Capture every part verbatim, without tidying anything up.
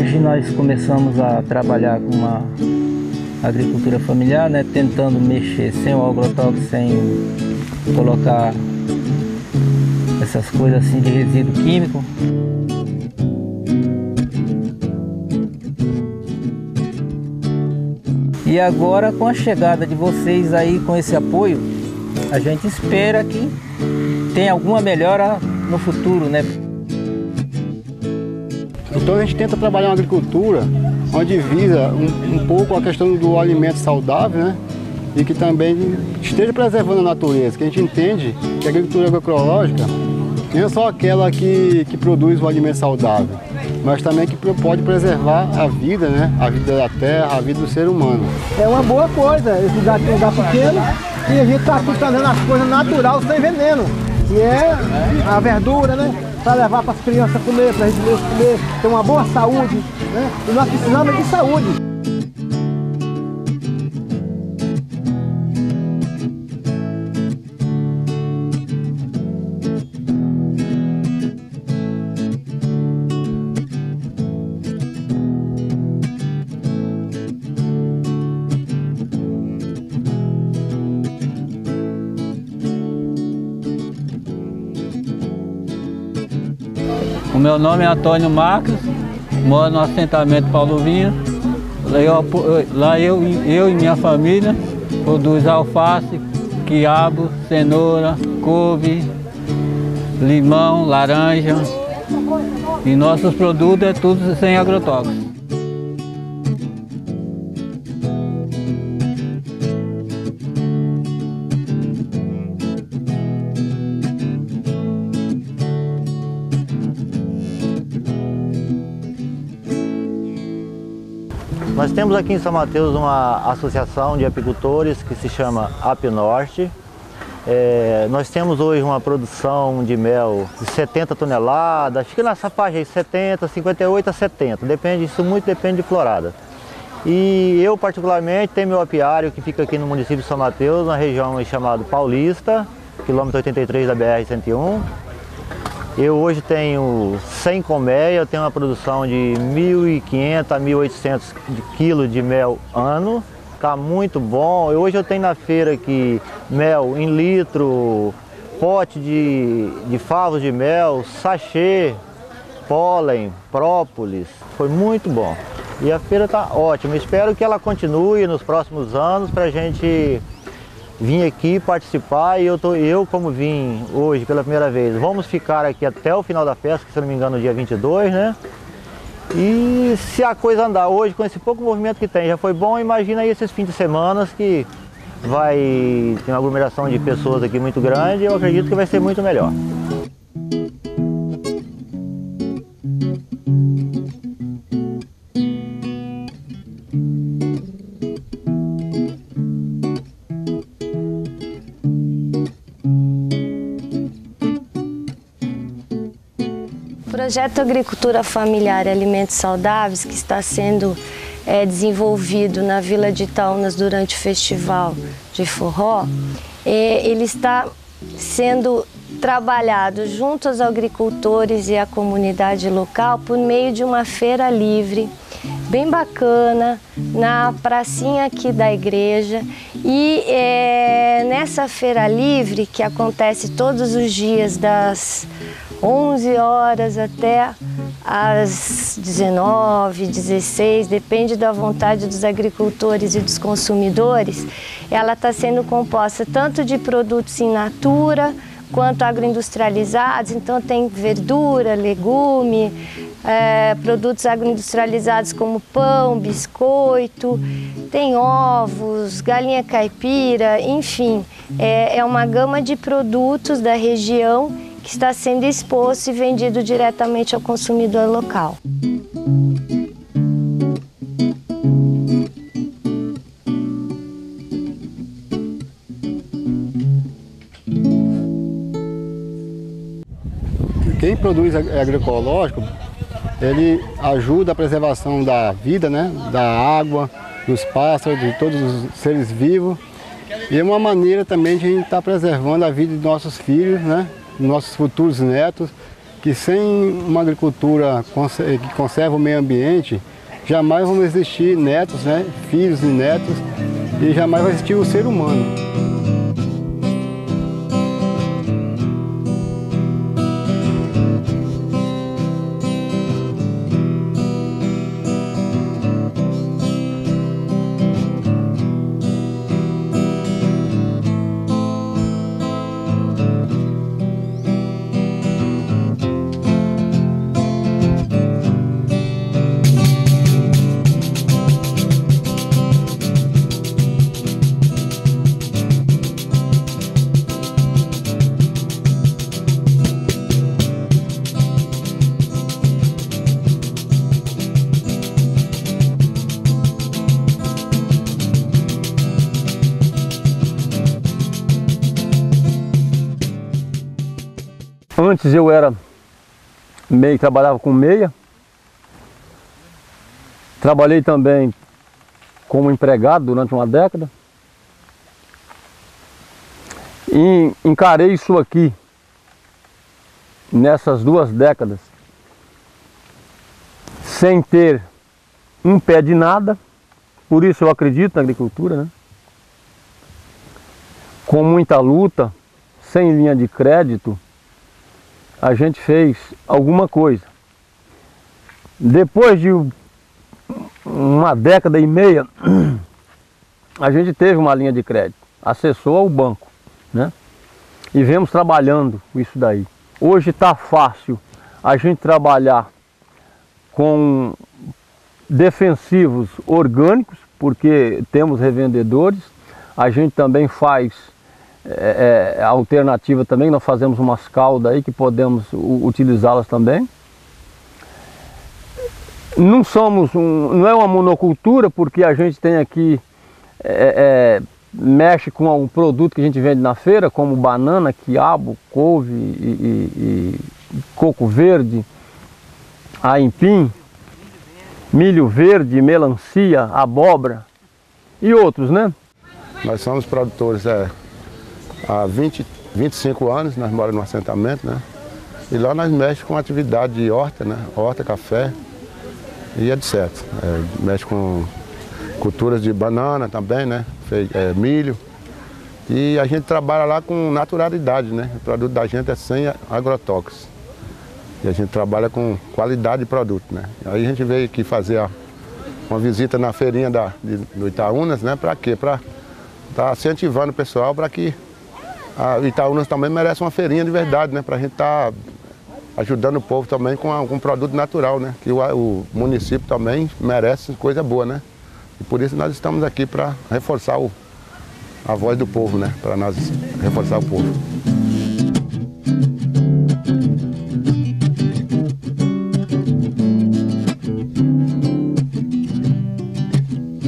Hoje nós começamos a trabalhar com uma agricultura familiar, né, tentando mexer sem o agrotóxico, sem colocar essas coisas assim de resíduo químico. E agora, com a chegada de vocês aí, com esse apoio, a gente espera que tenha alguma melhora no futuro, né? Então a gente tenta trabalhar uma agricultura onde visa um, um pouco a questão do alimento saudável, né? E que também esteja preservando a natureza, que a gente entende que a agricultura agroecológica não é só aquela que, que produz o alimento saudável, mas também que pode preservar a vida, né? A vida da terra, a vida do ser humano. É uma boa coisa, esse lugar é um lugar pequeno e a gente está fazendo as coisas natural sem veneno, que é a verdura, né? Para levar para as crianças comer, para a gente mesmo comer, ter uma boa saúde, né? E nós precisamos de saúde. Meu nome é Antônio Marcos, moro no assentamento Paulo Vinha. Lá eu, eu e minha família produz alface, quiabo, cenoura, couve, limão, laranja. E nossos produtos é tudo sem agrotóxico. Nós temos aqui em São Mateus uma associação de apicultores que se chama Apinorte. É, nós temos hoje uma produção de mel de setenta toneladas, acho que nessa faixa aí setenta, cinquenta e oito a setenta, depende, isso muito depende de florada. E eu particularmente tenho meu apiário que fica aqui no município de São Mateus, na região chamada Paulista, quilômetro oitenta e três da B R cento e um. Eu hoje tenho cem colmeias, eu tenho uma produção de mil e quinhentos a mil e oitocentos quilos de mel ano. Está muito bom. Hoje eu tenho na feira aqui mel em litro, pote de, de favos de mel, sachê, pólen, própolis. Foi muito bom. E a feira está ótima. Espero que ela continue nos próximos anos para a gente vim aqui participar e eu, tô, eu, como vim hoje pela primeira vez, vamos ficar aqui até o final da festa, que se não me engano, dia vinte e dois, né? E se a coisa andar hoje, com esse pouco movimento que tem, já foi bom, imagina aí esses fins de semana que vai ter uma aglomeração de pessoas aqui muito grande, eu acredito que vai ser muito melhor. O projeto Agricultura Familiar e Alimentos Saudáveis, que está sendo é, desenvolvido na Vila de Itaúnas durante o Festival de Forró, é, ele está sendo trabalhado junto aos agricultores e à comunidade local por meio de uma feira livre, bem bacana, na pracinha aqui da igreja. E é, nessa feira livre, que acontece todos os dias das onze horas até às dezenove, dezesseis, depende da vontade dos agricultores e dos consumidores, ela está sendo composta tanto de produtos in natura quanto agroindustrializados, então tem verdura, legume, é, produtos agroindustrializados como pão, biscoito, tem ovos, galinha caipira, enfim, é, é uma gama de produtos da região que está sendo exposto e vendido diretamente ao consumidor local. Quem produz agroecológico, ele ajuda a preservação da vida, né? Da água, dos pássaros, de todos os seres vivos. E é uma maneira também de a gente estar preservando a vida de nossos filhos, né? Nossos futuros netos, que sem uma agricultura que conserva o meio ambiente, jamais vão existir netos, né, filhos e netos, e jamais vai existir o ser humano. Antes eu era meio, trabalhava com meia, trabalhei também como empregado durante uma década e encarei isso aqui nessas duas décadas sem ter um pé de nada, por isso eu acredito na agricultura, né? Com muita luta, sem linha de crédito, a gente fez alguma coisa. Depois de uma década e meia, a gente teve uma linha de crédito, acessou ao banco, né? E viemos trabalhando isso daí. Hoje está fácil a gente trabalhar com defensivos orgânicos, porque temos revendedores, a gente também faz... É, é, a alternativa também, nós fazemos umas caldas aí que podemos utilizá-las também. Não somos um, não é uma monocultura, porque a gente tem aqui, é, é, mexe com um produto que a gente vende na feira, como banana, quiabo, couve e, e, e coco verde, aipim, milho verde, melancia, abóbora e outros, né? Nós somos produtores, é... Há vinte, vinte e cinco anos nós moramos no assentamento, né? E lá nós mexemos com atividade de horta, né? Horta, café e etcétera. É, mexe com culturas de banana também, né? Fe, é, milho. E a gente trabalha lá com naturalidade, né? O produto da gente é sem agrotóxicos. E a gente trabalha com qualidade de produto, né? Aí a gente veio aqui fazer a, uma visita na feirinha da, de, do Itaúnas, né? Para quê? Para estar incentivando o pessoal para que... A Itaúnas também merece uma feirinha de verdade, né? Para a gente estar tá ajudando o povo também com algum produto natural, né? Que o, o município também merece coisa boa, né? E por isso nós estamos aqui para reforçar o, a voz do povo, né? Para nós reforçar o povo.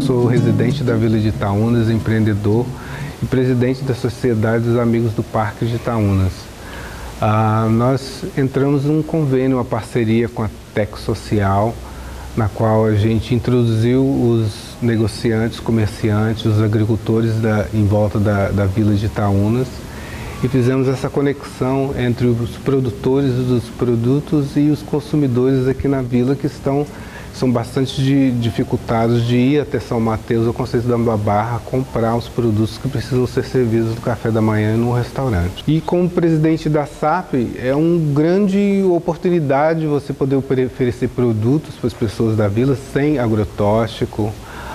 Sou residente da Vila de Itaúnas, empreendedor e presidente da Sociedade dos Amigos do Parque de Itaúnas. Ah, nós entramos num convênio, uma parceria com a TecSocial, na qual a gente introduziu os negociantes, comerciantes, os agricultores da, em volta da, da Vila de Itaúnas e fizemos essa conexão entre os produtores dos produtos e os consumidores aqui na vila, que estão são bastante de, dificultados de ir até São Mateus ou Conceição da Barra comprar os produtos que precisam ser servidos no café da manhã e no restaurante. E como presidente da S A P, é uma grande oportunidade você poder oferecer produtos para as pessoas da vila sem agrotóxico,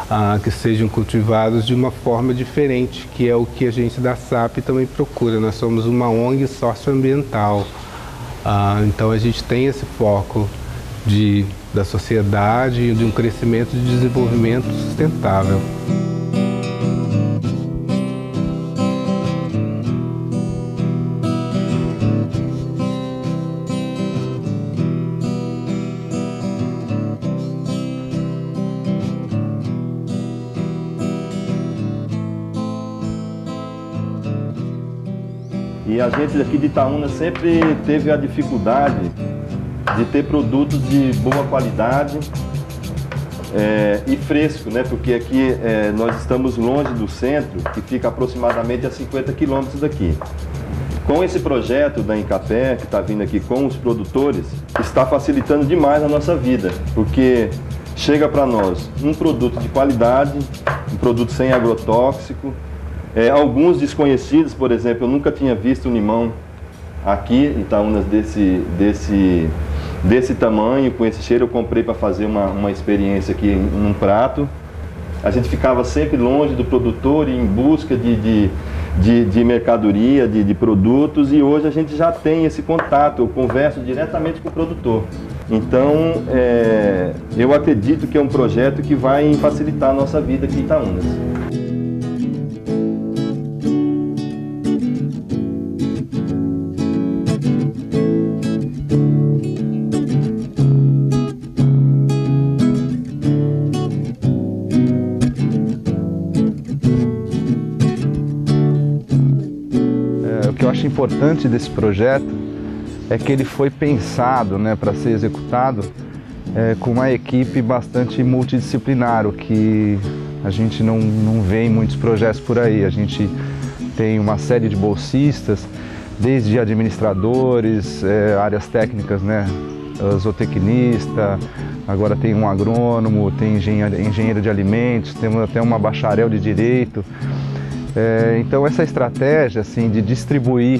ah, que sejam cultivados de uma forma diferente, que é o que a gente da S A P também procura. Nós somos uma O N G socioambiental, ah, então a gente tem esse foco de... da sociedade e de um crescimento e de desenvolvimento sustentável. E a gente daqui de Itaúnas sempre teve a dificuldade de ter produtos de boa qualidade é, e fresco, né? Porque aqui é, nós estamos longe do centro, que fica aproximadamente a cinquenta quilômetros daqui. Com esse projeto da Incapé, que está vindo aqui com os produtores, está facilitando demais a nossa vida, porque chega para nós um produto de qualidade, um produto sem agrotóxico, é, alguns desconhecidos, por exemplo, eu nunca tinha visto um limão aqui em Itaúnas desse, desse, desse tamanho, com esse cheiro. Eu comprei para fazer uma, uma experiência aqui num prato. A gente ficava sempre longe do produtor e em busca de, de, de, de mercadoria, de, de produtos, e hoje a gente já tem esse contato, eu converso diretamente com o produtor. Então, é, eu acredito que é um projeto que vai facilitar a nossa vida aqui em Itaúnas. O importante desse projeto é que ele foi pensado, né, para ser executado é, com uma equipe bastante multidisciplinar, o que a gente não, não vê em muitos projetos por aí. A gente tem uma série de bolsistas, desde administradores, é, áreas técnicas, né, zootecnista, agora tem um agrônomo, tem engenheiro de alimentos, temos até uma bacharel de direito. É, então essa estratégia assim, de distribuir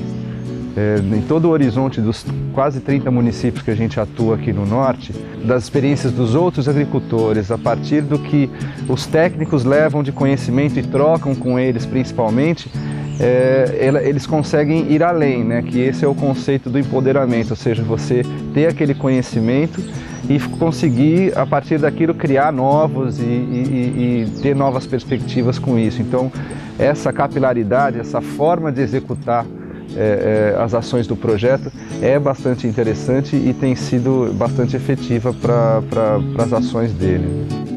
é, em todo o horizonte dos quase trinta municípios que a gente atua aqui no norte, das experiências dos outros agricultores, a partir do que os técnicos levam de conhecimento e trocam com eles principalmente, é, eles conseguem ir além, né? Que esse é o conceito do empoderamento, ou seja, você ter aquele conhecimento e conseguir, a partir daquilo, criar novos e, e, e ter novas perspectivas com isso. Então, essa capilaridade, essa forma de executar é, é, as ações do projeto é bastante interessante e tem sido bastante efetiva para para as ações dele.